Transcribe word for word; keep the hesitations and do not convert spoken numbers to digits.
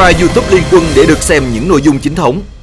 Subscribe YouTube Liên Quân để được xem những nội dung chính thống.